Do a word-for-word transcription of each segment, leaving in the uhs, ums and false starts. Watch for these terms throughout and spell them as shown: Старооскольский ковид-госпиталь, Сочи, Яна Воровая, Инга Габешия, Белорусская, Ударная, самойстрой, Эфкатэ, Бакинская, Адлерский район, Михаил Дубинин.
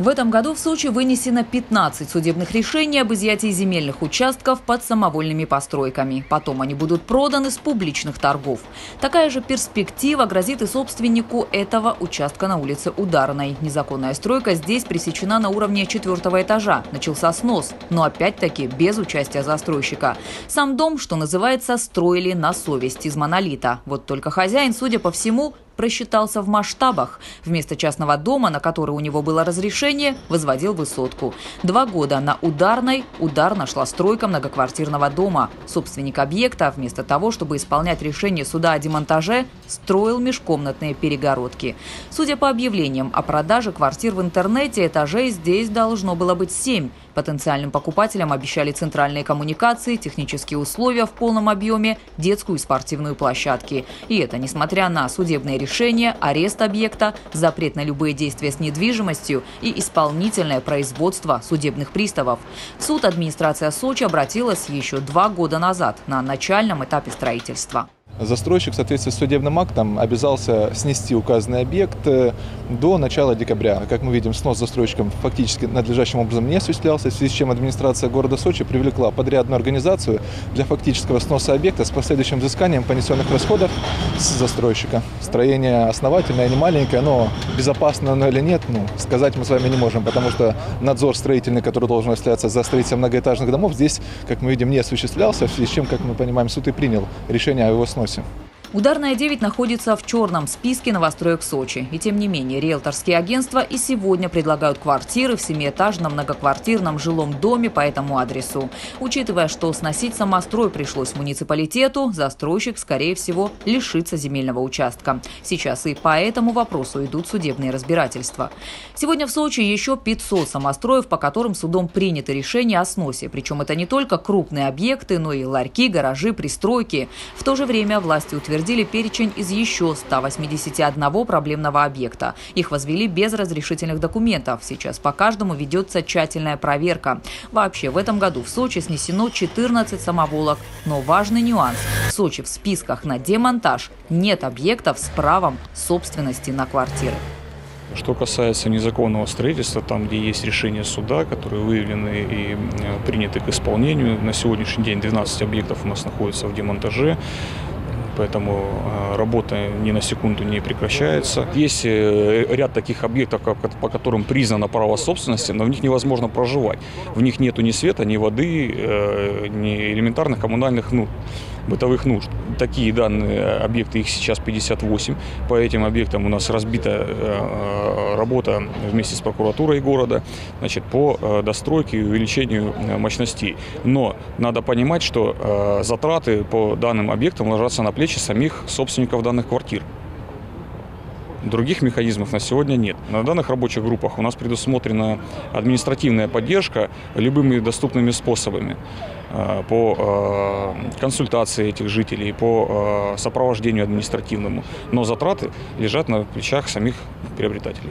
В этом году в Сочи вынесено пятнадцать судебных решений об изъятии земельных участков под самовольными постройками. Потом они будут проданы с публичных торгов. Такая же перспектива грозит и собственнику этого участка на улице Ударной. Незаконная стройка здесь пресечена на уровне четвертого этажа. Начался снос, но опять-таки без участия застройщика. Сам дом, что называется, строили на совесть из монолита. Вот только хозяин, судя по всему, просчитался в масштабах. Вместо частного дома, на который у него было разрешение, возводил высотку. Два года на Ударной ударно шла стройка многоквартирного дома. Собственник объекта, вместо того, чтобы исполнять решение суда о демонтаже, строил межкомнатные перегородки. Судя по объявлениям о продаже квартир в интернете, этажей здесь должно было быть семь. Потенциальным покупателям обещали центральные коммуникации, технические условия в полном объеме, детскую и спортивную площадки. И это несмотря на судебные решения. Решение, арест объекта, запрет на любые действия с недвижимостью и исполнительное производство судебных приставов. В суд администрация Сочи обратилась еще два года назад на начальном этапе строительства. Застройщик в соответствии с судебным актом обязался снести указанный объект до начала декабря. Как мы видим, снос застройщиком фактически надлежащим образом не осуществлялся, в связи с чем администрация города Сочи привлекла подрядную организацию для фактического сноса объекта с последующим взысканием понесенных расходов с застройщика. Строение основательное, не маленькое, но безопасно оно или нет, ну, сказать мы с вами не можем, потому что надзор строительный, который должен осуществляться за строительством многоэтажных домов, здесь, как мы видим, не осуществлялся, в связи с чем, как мы понимаем, суд и принял решение о его сносе. Ударная девять находится в черном списке новостроек Сочи. И тем не менее, риэлторские агентства и сегодня предлагают квартиры в семиэтажном многоквартирном жилом доме по этому адресу. Учитывая, что сносить самострой пришлось муниципалитету, застройщик, скорее всего, лишится земельного участка. Сейчас и по этому вопросу идут судебные разбирательства. Сегодня в Сочи еще пятьсот самостроев, по которым судом принято решение о сносе. Причем это не только крупные объекты, но и ларьки, гаражи, пристройки. В то же время власти утверждают, утвердили перечень из еще ста восьмидесяти одного проблемного объекта. Их возвели без разрешительных документов. Сейчас по каждому ведется тщательная проверка. Вообще, в этом году в Сочи снесено четырнадцать самоволок. Но важный нюанс. В Сочи в списках на демонтаж нет объектов с правом собственности на квартиры. Что касается незаконного строительства, там, где есть решение суда, которые выявлены и приняты к исполнению, на сегодняшний день двенадцать объектов у нас находится в демонтаже. Поэтому работа ни на секунду не прекращается. Есть ряд таких объектов, по которым признано право собственности, но в них невозможно проживать. В них нету ни света, ни воды, ни элементарных коммунальных ну, бытовых нужд. Такие данные объекты, их сейчас пятьдесят восемь. По этим объектам у нас разбита работа вместе с прокуратурой города, значит, по достройке и увеличению мощностей. Но надо понимать, что затраты по данным объектам ложатся на плечи самих собственников данных квартир. Других механизмов на сегодня нет. На данных рабочих группах у нас предусмотрена административная поддержка любыми доступными способами по консультации этих жителей, по сопровождению административному. Но затраты лежат на плечах самих приобретателей.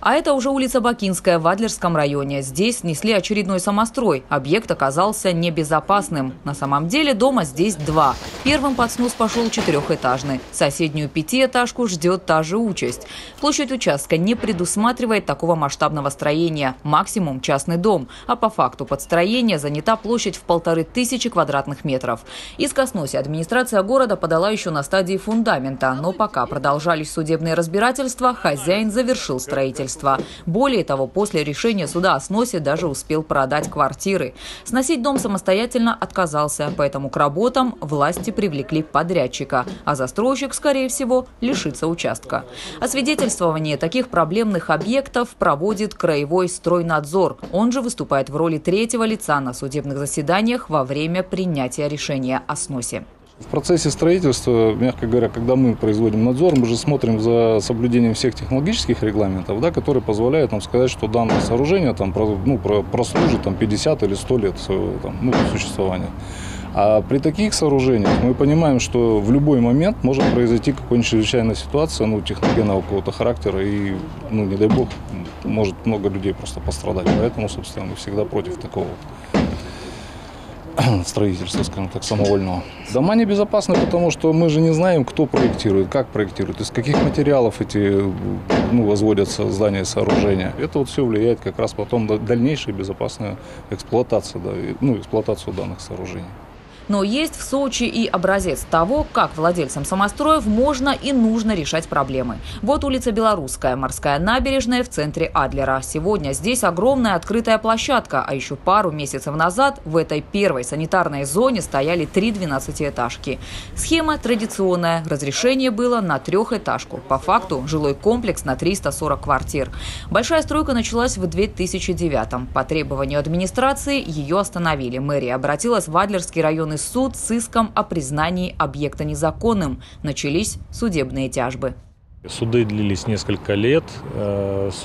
А это уже улица Бакинская в Адлерском районе. Здесь снесли очередной самострой. Объект оказался небезопасным. На самом деле дома здесь два. Первым под снос пошел четырехэтажный. Соседнюю пятиэтажку ждет та же участь. Площадь участка не предусматривает такого масштабного строения. Максимум частный дом. А по факту под строение занята площадь в полторы тысячи квадратных метров. Иск о сносе администрация города подала еще на стадии фундамента. Но пока продолжались судебные разбирательства, хозяин завершил строительство. Более того, после решения суда о сносе даже успел продать квартиры. Сносить дом самостоятельно отказался, поэтому к работам власти привлекли подрядчика, а застройщик, скорее всего, лишится участка. Освидетельствование таких проблемных объектов проводит краевой стройнадзор. Он же выступает в роли третьего лица на судебных заседаниях во время принятия решения о сносе. В процессе строительства, мягко говоря, когда мы производим надзор, мы же смотрим за соблюдением всех технологических регламентов, да, которые позволяют нам сказать, что данное сооружение там, ну, прослужит там, пятьдесят или сто лет своего там, ну, существования. А при таких сооружениях мы понимаем, что в любой момент может произойти какая-нибудь чрезвычайная ситуация, ну, техногенного какого-то характера, и, ну, не дай бог, может много людей просто пострадать. Поэтому, собственно, мы всегда против такого. строительства, скажем так, самовольного. Дома небезопасны, потому что мы же не знаем, кто проектирует, как проектирует, из каких материалов эти, ну, возводятся здания, сооружения. Это вот все влияет как раз потом на дальнейшую безопасную эксплуатацию, да, ну, эксплуатацию данных сооружений. Но есть в Сочи и образец того, как владельцам самостроев можно и нужно решать проблемы. Вот улица Белорусская, морская набережная в центре Адлера. Сегодня здесь огромная открытая площадка, а еще пару месяцев назад в этой первой санитарной зоне стояли три двенадцатиэтажки. Схема традиционная. Разрешение было на трехэтажку. По факту жилой комплекс на триста сорок квартир. Большая стройка началась в две тысячи девятом. По требованию администрации ее остановили. Мэрия обратилась в Адлерский районный суд с иском о признании объекта незаконным. Начались судебные тяжбы. Суды длились несколько лет,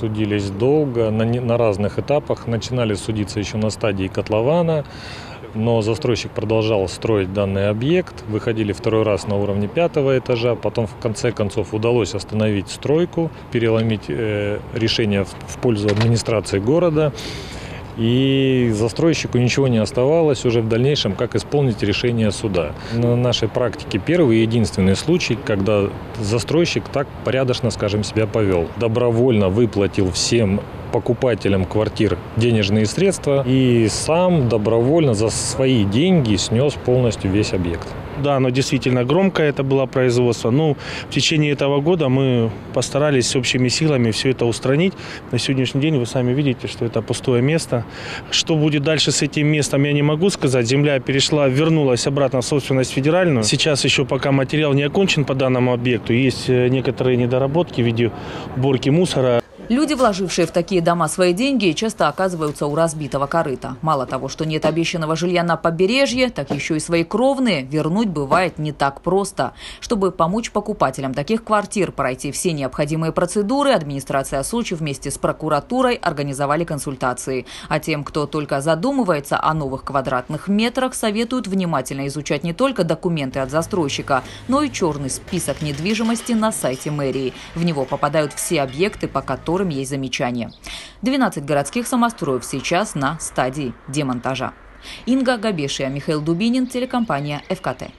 судились долго, на разных этапах. Начинали судиться еще на стадии котлована, но застройщик продолжал строить данный объект. Выходили второй раз на уровне пятого этажа, потом в конце концов удалось остановить стройку, переломить решение в пользу администрации города. И застройщику ничего не оставалось уже в дальнейшем, как исполнить решение суда. На нашей практике первый и единственный случай, когда застройщик так порядочно, скажем, себя повел. Добровольно выплатил всем покупателям квартир денежные средства и сам добровольно за свои деньги снес полностью весь объект. Да, оно действительно громкое, это было производство. Но в течение этого года мы постарались общими силами все это устранить. На сегодняшний день вы сами видите, что это пустое место. Что будет дальше с этим местом, я не могу сказать. Земля перешла, вернулась обратно в собственность федеральную. Сейчас еще пока материал не окончен по данному объекту. Есть некоторые недоработки в виде уборки мусора. Люди, вложившие в такие дома свои деньги, часто оказываются у разбитого корыта. Мало того, что нет обещанного жилья на побережье, так еще и свои кровные вернуть бывает не так просто. Чтобы помочь покупателям таких квартир пройти все необходимые процедуры, администрация Сочи вместе с прокуратурой организовали консультации. А тем, кто только задумывается о новых квадратных метрах, советуют внимательно изучать не только документы от застройщика, но и черный список недвижимости на сайте мэрии. В него попадают все объекты, по которым есть замечания. двенадцать городских самостроев сейчас на стадии демонтажа. Инга Габешия, Михаил Дубинин, телекомпания «Эфкатэ».